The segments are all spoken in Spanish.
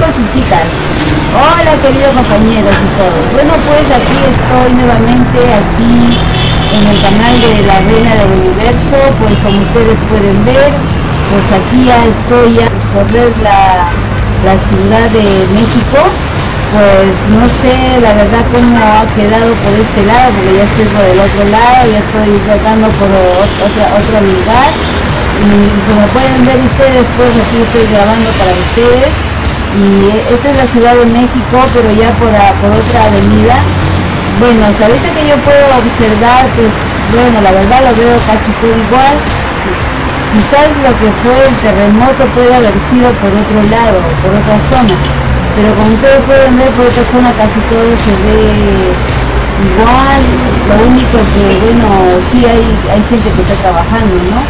con sus citas. Hola queridos compañeros y todos. Bueno, pues aquí estoy nuevamente aquí en el canal de la Reina del Universo. Pues como ustedes pueden ver, pues aquí ya estoy a recorrer la Ciudad de México. Pues no sé la verdad cómo ha quedado por este lado, porque ya estoy por el otro lado, ya estoy tratando por otro lugar. Y como pueden ver ustedes, pues aquí estoy grabando para ustedes. Y esta es la Ciudad de México, pero ya por otra avenida. Bueno, hasta ahorita que yo puedo observar, pues bueno, la verdad lo veo casi todo igual. Quizás lo que fue el terremoto puede haber sido por otro lado, por otra zona. Pero como ustedes pueden ver, por otra zona casi todo se ve igual. Lo único que, bueno, sí hay gente que está trabajando, ¿no?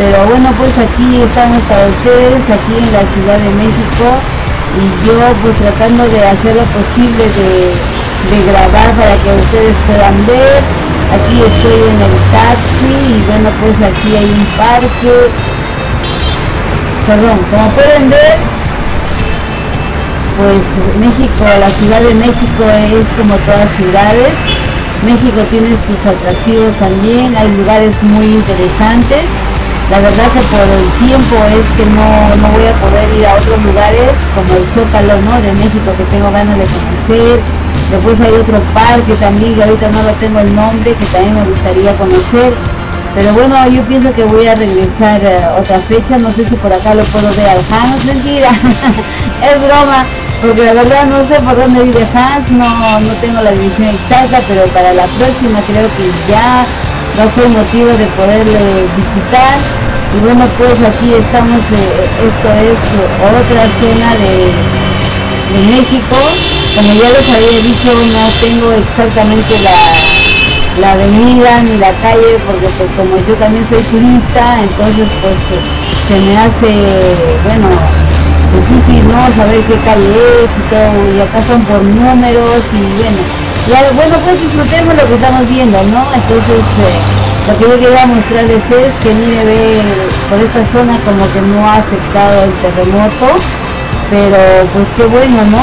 Pero bueno, pues aquí estamos para ustedes, aquí en la Ciudad de México. Y yo pues tratando de hacer lo posible de grabar para que ustedes puedan ver. Aquí estoy en el taxi y bueno, pues aquí hay un parque. Perdón, como pueden ver, pues México, la Ciudad de México es como todas ciudades. México tiene sus atractivos también, hay lugares muy interesantes. La verdad que por el tiempo es que no voy a poder ir a otros lugares como el Zócalo, ¿no?, de México, que tengo ganas de conocer. Después hay otro parque también, que ahorita no lo tengo el nombre, que también me gustaría conocer. Pero bueno, yo pienso que voy a regresar otra fecha, no sé si por acá lo puedo ver al Hans, mentira, es broma, porque la verdad no sé por dónde vive Hans, no tengo la dirección exacta, pero para la próxima creo que ya va a ser motivo de poderle visitar. Y bueno, pues aquí estamos, esto es otra zona de México. Como ya les había dicho, no tengo exactamente la avenida ni la calle, porque pues como yo también soy turista, entonces pues se me hace, bueno, difícil, ¿no?, saber qué calle es y todo, y acá son por números. Y bueno, pues disfrutemos lo que estamos viendo, ¿no? Entonces lo que yo quería mostrarles es que mire, ve, por esta zona como que no ha afectado el terremoto, pero pues qué bueno, ¿no?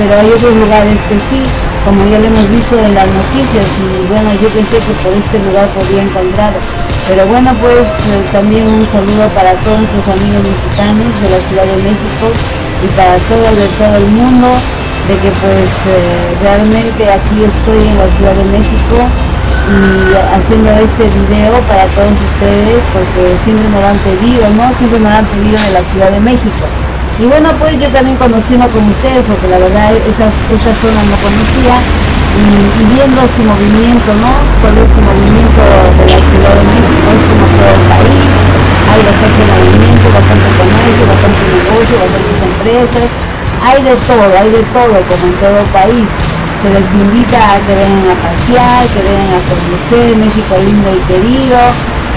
Pero hay otros lugares que sí, como ya lo hemos visto en las noticias. Y bueno, yo pensé que por este lugar podía encontrar, pero bueno, pues también un saludo para todos nuestros amigos mexicanos de la Ciudad de México y para todo el mundo, de que pues realmente aquí estoy en la Ciudad de México y haciendo este video para todos ustedes, porque siempre me lo han pedido, ¿no? Siempre me lo han pedido de la Ciudad de México. Y bueno, pues yo también conociendo con ustedes, porque la verdad esa zona no conocía, y viendo su movimiento, ¿no? Todo este movimiento de la Ciudad de México es como todo el país, hay bastante movimiento, bastante comercio, bastante negocio, bastantes empresas, hay de todo, como en todo el país. Se les invita a que vengan a pasear, que vengan a conocer México lindo y querido.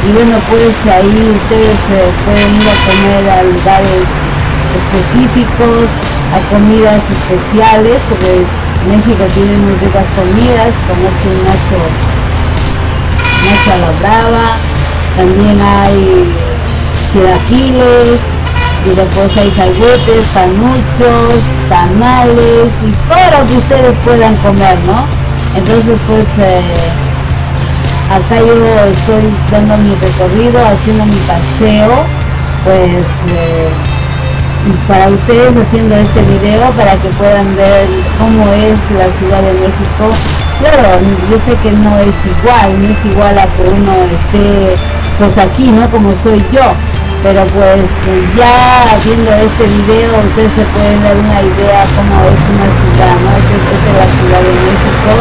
Y bueno, pues ahí ustedes pueden ir a comer a lugares específicos, a comidas especiales, porque México tiene muy ricas comidas, como este nacho a la brava, también hay chilaquiles, y después hay salguetes, panuchos, tamales y todo lo que ustedes puedan comer, ¿no? Entonces pues acá yo estoy dando mi recorrido, haciendo mi paseo, pues para ustedes, haciendo este video para que puedan ver cómo es la Ciudad de México. Claro, yo sé que no es igual a que uno esté pues aquí, ¿no?, como soy yo, pero pues ya viendo este video ustedes se pueden dar una idea cómo es una ciudad, ¿no? Esta es la Ciudad de México,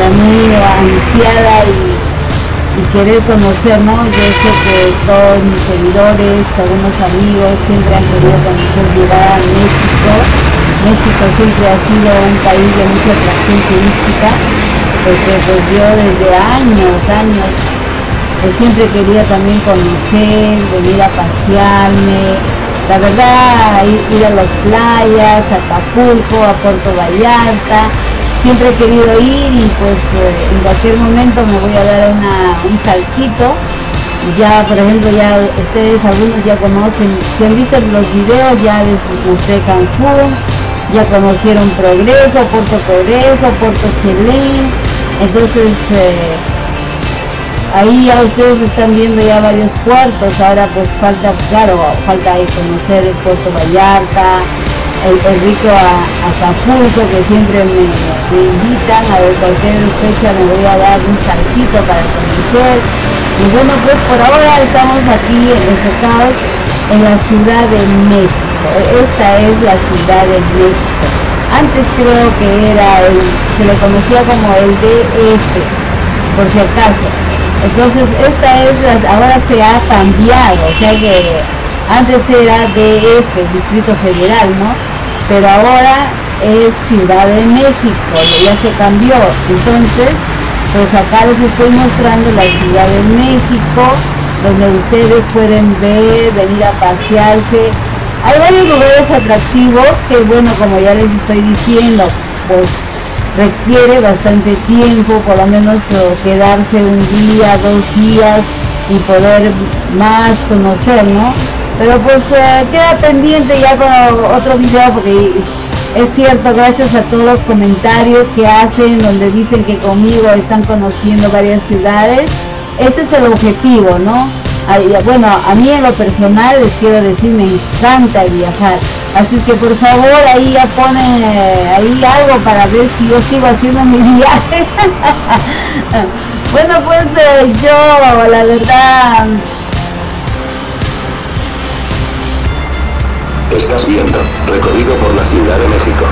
la muy ansiada y querer conocer, ¿no? Yo sé que todos mis seguidores, algunos amigos siempre han querido conocer, llegar a México. México siempre ha sido un país de mucha atracción turística, porque pues yo desde años pues siempre quería también conocer, venir a pasearme, la verdad, ir a las playas, a Acapulco, a Puerto Vallarta. Siempre he querido ir y pues en cualquier momento me voy a dar un saltito ya, por ejemplo, ya ustedes algunos ya conocen, si han visto los videos ya de usted Cancún, ya conocieron Progreso, Puerto Chelén, entonces ahí ya ustedes están viendo ya varios puertos. Ahora pues falta, claro, falta conocer el Puerto Vallarta, el rico Acapulco, que siempre me invitan, a ver cualquier fecha me voy a dar un saltito para conocer. Y bueno, pues por ahora estamos aquí enfocados en la Ciudad de México. Esta es la Ciudad de México. Antes creo que era se le conocía como el DF, por si acaso. Entonces esta es ahora se ha cambiado, o sea que antes era DF, Distrito Federal, ¿no? Pero ahora es Ciudad de México, ya se cambió. Entonces, pues acá les estoy mostrando la Ciudad de México, donde ustedes pueden ver, venir a pasearse. Hay varios lugares atractivos que, bueno, como ya les estoy diciendo, pues requiere bastante tiempo, por lo menos quedarse un día, 2 días y poder más conocer, ¿no? Pero pues queda pendiente ya con otro video, porque es cierto, gracias a todos los comentarios que hacen, donde dicen que conmigo están conociendo varias ciudades. Ese es el objetivo, ¿no? Bueno, a mí en lo personal les quiero decir, me encanta viajar. Así que por favor ahí ya ponen ahí algo para ver si yo sigo haciendo mi viaje. Bueno, pues yo la verdad... Estás viendo recorrido por la Ciudad de México,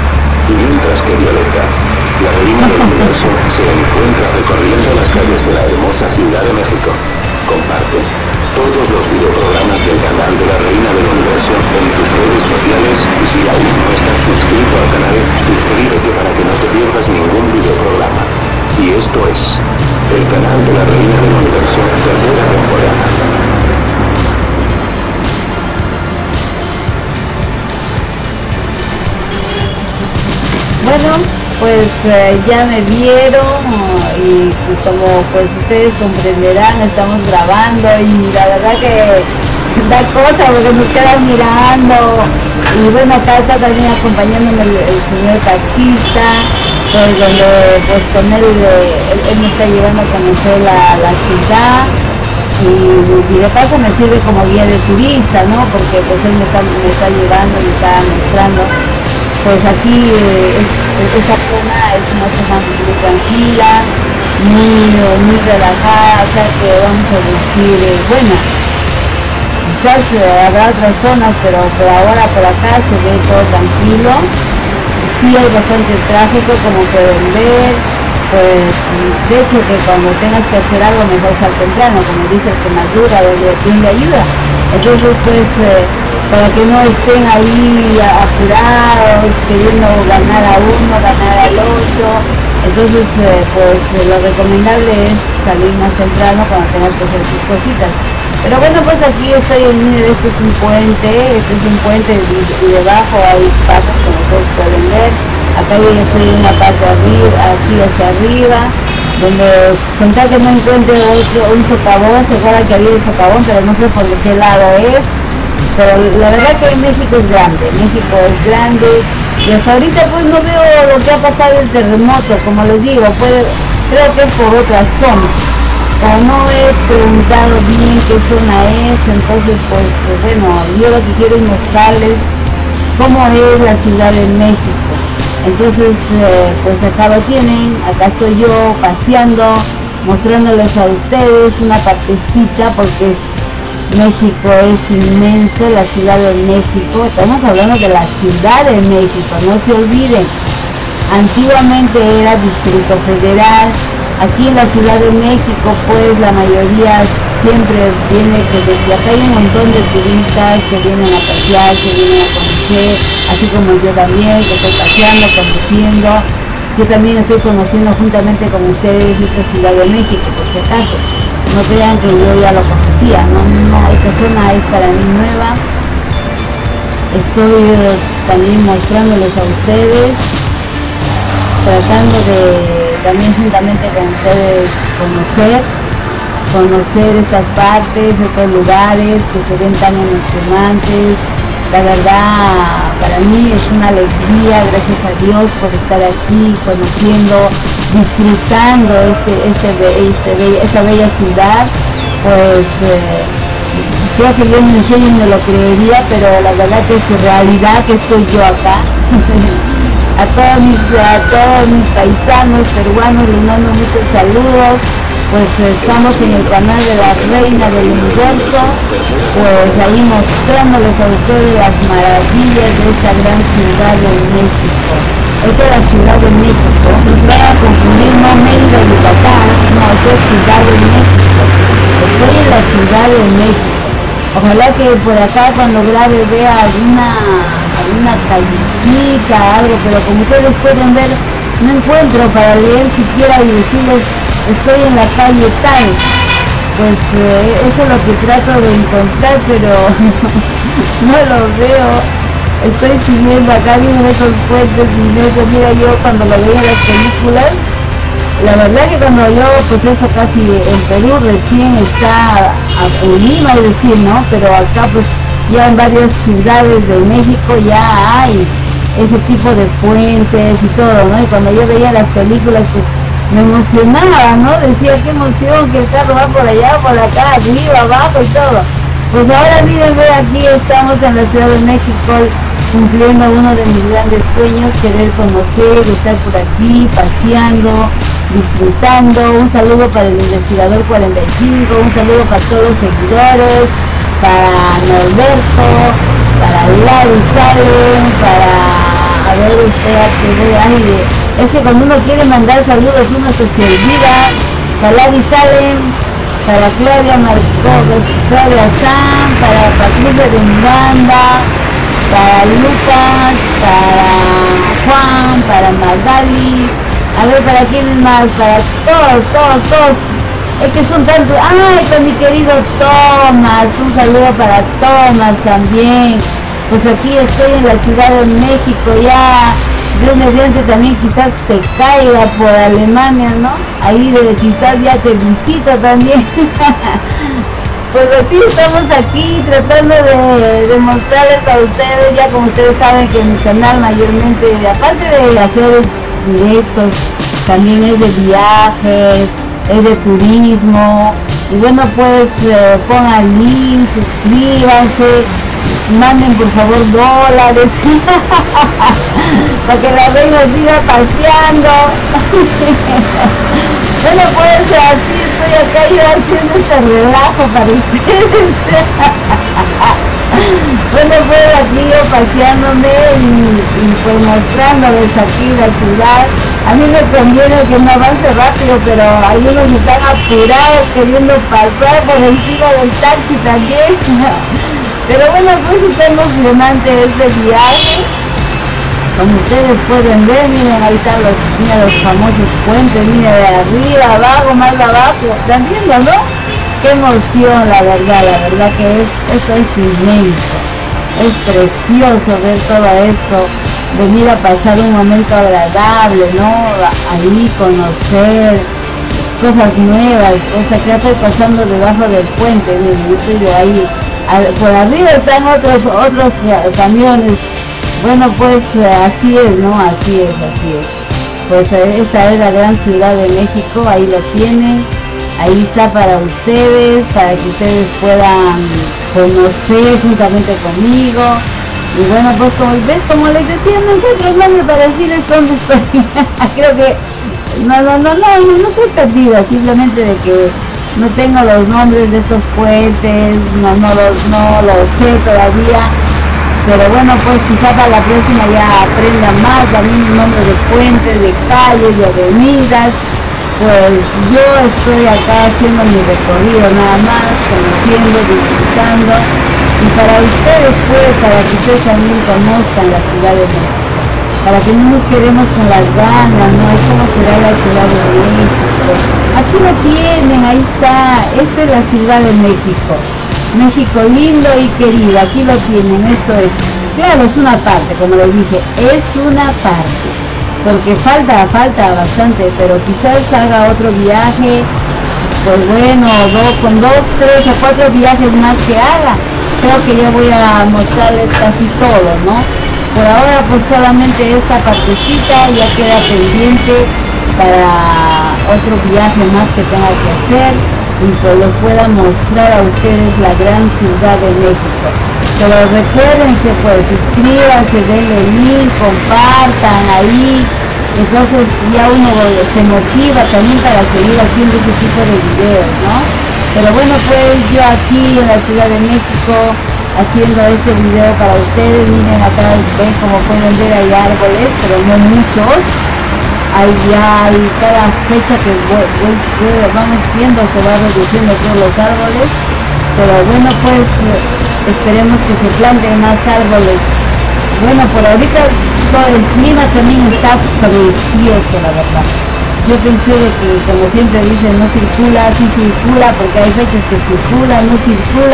y mientras que Violeta, la reina del universo, se encuentra recorriendo las calles de la hermosa Ciudad de México. Comparte todos los videoprogramas del canal de la Reina del Universo en tus redes sociales, y si aún no estás suscrito al canal, suscríbete para que no te pierdas ningún videoprograma. Y esto es el canal de la Reina del Universo, tercera temporada. Bueno, pues ya me vieron y pues, como pues ustedes comprenderán, estamos grabando y la verdad que da cosa porque nos quedan mirando. Y bueno, acá está también acompañándome el señor taxista, pues donde pues con él me está llevando a conocer la ciudad, y de paso me sirve como guía de turista, ¿no? Porque pues él me está llevando, me está mostrando. Pues aquí esta zona es una zona muy tranquila, muy relajada, o sea que vamos a decir, bueno, quizás habrá otras zonas, pero por ahora por acá se ve todo tranquilo. Sí hay bastante tráfico, como pueden ver, pues de hecho que cuando tengas que hacer algo mejor sal temprano, como dice el que me ayuda, donde ayuda. Entonces pues... para que no estén ahí apurados, queriendo ganar a uno, ganar al otro. Entonces, pues lo recomendable es salir más temprano cuando tengas que hacer sus cositas. Pero bueno, pues aquí estoy en medio de este es un puente y debajo hay pasos, como ustedes pueden ver. Acá yo estoy en la parte arriba, aquí hacia arriba, donde contar que no encuentre un socavón, se acuerdan que había un socavón, pero no sé por qué lado es. Pero la verdad que México es grande, y hasta ahorita pues no veo lo que ha pasado el terremoto, como les digo, pues creo que es por otra zona, como no he preguntado bien qué zona es. Entonces pues bueno, yo lo que quiero es mostrarles cómo es la Ciudad de México. Entonces pues acá lo tienen, acá estoy yo paseando, mostrándoles a ustedes una partecita, porque México es inmenso, la Ciudad de México, estamos hablando de la Ciudad de México, no se olviden, antiguamente era Distrito Federal. Aquí en la Ciudad de México pues la mayoría siempre viene desde acá, hay un montón de turistas que vienen a pasear, que vienen a conocer, así como yo también, que estoy paseando, conociendo. Yo también estoy conociendo juntamente con ustedes esta Ciudad de México, por si acaso. No crean que yo ya lo conocía, no, esta zona es para mí nueva. Estoy también mostrándoles a ustedes, tratando de también juntamente con ustedes conocer. conocer estas partes, estos lugares que se ven tan emocionantes. La verdad, para mí es una alegría, gracias a Dios por estar aquí, conociendo, disfrutando esta bella ciudad. Pues creo que yo en mi sueño no lo creería, pero la verdad que es realidad que estoy yo acá. A todos mis paisanos peruanos les mando muchos saludos. Pues estamos en el canal de la Reina del Universo, pues ahí mostrándoles a ustedes las maravillas de esta gran ciudad de México. Esta es la Ciudad de México, no van a confundir, no Mérida y Yucatán, no, esta es Ciudad de México. Estoy en la Ciudad de México. Ojalá que por acá cuando grabe vea alguna callecita, algo, pero como ustedes pueden ver, no encuentro para leer siquiera y decirles estoy en la calle tal. Pues eso es lo que trato de encontrar, pero no lo veo. Estoy siguiendo acá, viendo esos puentes y eso. Mira, yo cuando lo veo en las películas, la verdad que cuando yo, pues eso casi en Perú recién está en Lima, es decir, ¿no? Pero acá pues ya en varias ciudades de México ya hay ese tipo de puentes y todo, ¿no? Y cuando yo veía las películas, pues me emocionaba, ¿no? Decía, qué emoción, que el carro va por allá, por acá, arriba, abajo y todo. Pues ahora miren, aquí estamos en la Ciudad de México, cumpliendo uno de mis grandes sueños, querer conocer, estar por aquí, paseando, disfrutando. Un saludo para el investigador 45, un saludo para todos los seguidores, para Norberto, para Larry Salem, para... A ver, usted, es que cuando uno quiere mandar saludos uno se olvida. Para Larry Salem, para Claudia Marco, Claudia Sam, para Patricia de Miranda, para Lucas, para Juan, para Margali, a ver para quién más, para todos, es que son tantos. Ay, con mi querido Thomas, un saludo para Thomas también. Pues aquí estoy en la Ciudad de México ya. Yo mediante también quizás te caiga por Alemania, ¿no? Ahí de quizás ya te visito también. Pues así estamos aquí tratando de mostrarles a ustedes, ya como ustedes saben que mi canal mayormente, aparte de hacer directos, también es de viajes, es de turismo. Y bueno, pues pongan link, suscríbanse, manden por favor dólares para que la reina siga paseando. No lo puedo hacer así, estoy acá yo haciendo este relajo para ustedes. Bueno, pues aquí yo paseándome y pues mostrándoles aquí la ciudad. A mí me conviene que no avance rápido, pero algunos están apurados queriendo pasar por encima del taxi también. Pero bueno, pues está emocionante este viaje. Como ustedes pueden ver, miren, ahí están los famosos puentes, miren, de arriba, abajo, más abajo. ¿Están viendo, no? Qué emoción, la verdad que esto es inmenso. Es precioso ver todo esto, venir a pasar un momento agradable, ¿no? Ahí conocer cosas nuevas, cosas que estoy pasando debajo del puente, miren, yo estoy de ahí. Por arriba están otros camiones. Bueno, pues así es, ¿no? Así es. Pues esta es la gran Ciudad de México, ahí lo tienen, ahí está para ustedes, para que ustedes puedan conocer juntamente conmigo. Y bueno, pues como les decía, nosotros no me parecía dónde estoy. Creo que no estoy perdida, simplemente de que no tengo los nombres de estos puentes, no los sé todavía, pero bueno, pues quizá para la próxima ya aprenda más también el nombre de puentes, de calles, de avenidas. Pues yo estoy acá haciendo mi recorrido nada más, conociendo, disfrutando, y para ustedes pues, para que ustedes también conozcan la Ciudad de México, para que no nos quedemos con las ganas, ¿no? Es como será la Ciudad de México. Aquí lo tienen, ahí está. Esta es la Ciudad de México. México lindo y querido, aquí lo tienen, esto es. Claro, es una parte, como les dije, es una parte. Porque falta bastante, pero quizás haga otro viaje pues bueno, con 2, 3 o 4 viajes más que haga, creo que ya voy a mostrarles casi todo, ¿no? Por ahora pues solamente esta partecita ya queda pendiente para otro viaje más que tenga que hacer y que les pueda mostrar a ustedes la gran Ciudad de México. Pero recuerden que pues suscríbanse, denle link, compartan ahí. Entonces ya uno se motiva también para seguir haciendo este tipo de videos, ¿no? Pero bueno, pues yo aquí en la Ciudad de México haciendo este video para ustedes. Miren acá, ven como pueden ver, hay árboles, pero no muchos. Ahí ya hay cada fecha que vamos viendo se va reduciendo todos los árboles. Pero bueno, pues esperemos que se planten más árboles. Bueno, por ahorita el clima también está precioso, la verdad. Yo pensé que, como siempre dicen, no circula, sí circula, porque hay veces que circula,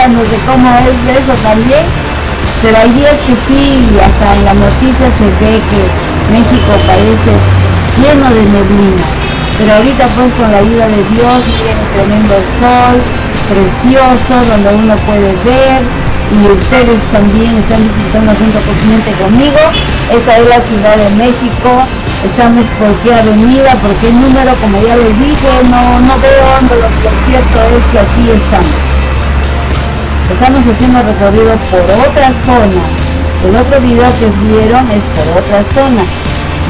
no sé cómo es eso también, pero hay días que sí, hasta en la noticia se ve que México parece lleno de neblina, pero ahorita pues con la ayuda de Dios viene tremendo sol, precioso, donde uno puede ver, y ustedes también están visitando junto conmigo. Esta es la Ciudad de México. Estamos por qué avenida, por qué número, como ya les dije, no veo dónde, lo cierto es que aquí estamos. Estamos haciendo recorrido por otra zona. El otro video que vieron es por otra zona.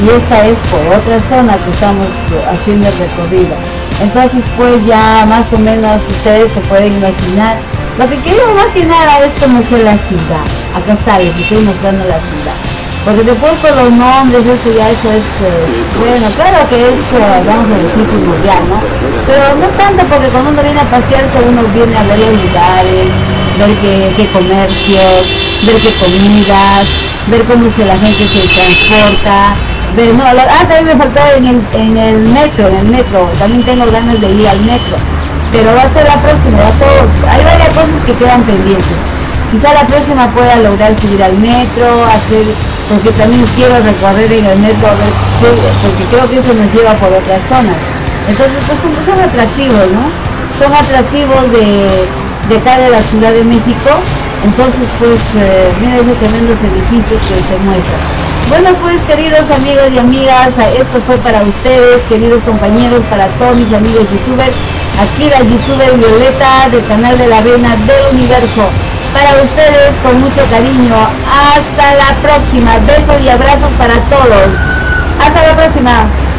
Y esta es por otra zona que estamos haciendo el recorrido. Entonces pues ya más o menos ustedes se pueden imaginar. Lo que quiero más que nada es conocer la ciudad. Acá está, les estoy mostrando la ciudad. Porque después con los nombres, eso ya es... bueno, claro que es, vamos a decir, mundial, ¿no? Pero no tanto, porque cuando uno viene a pasearse, uno viene a ver los lugares, ver qué comercios, ver qué comidas, ver cómo si la gente se transporta. Ver, no, también me faltaba en el metro. También tengo ganas de ir al metro. Pero va a ser la próxima, hay varias cosas que quedan pendientes. Quizá la próxima pueda lograr subir al metro, porque también quiero recorrer en el metro, a ver, porque creo que eso nos lleva por otras zonas. Entonces pues son atractivos, ¿no? Son atractivos de acá de la Ciudad de México. Entonces pues miren esos tremendos edificios que se muestran. Bueno pues queridos amigos y amigas, esto fue para ustedes, queridos compañeros, para todos mis amigos youtubers. Aquí la youtuber Violeta del canal de la Reina del Universo. Para ustedes con mucho cariño. Hasta la próxima. Besos y abrazos para todos. Hasta la próxima.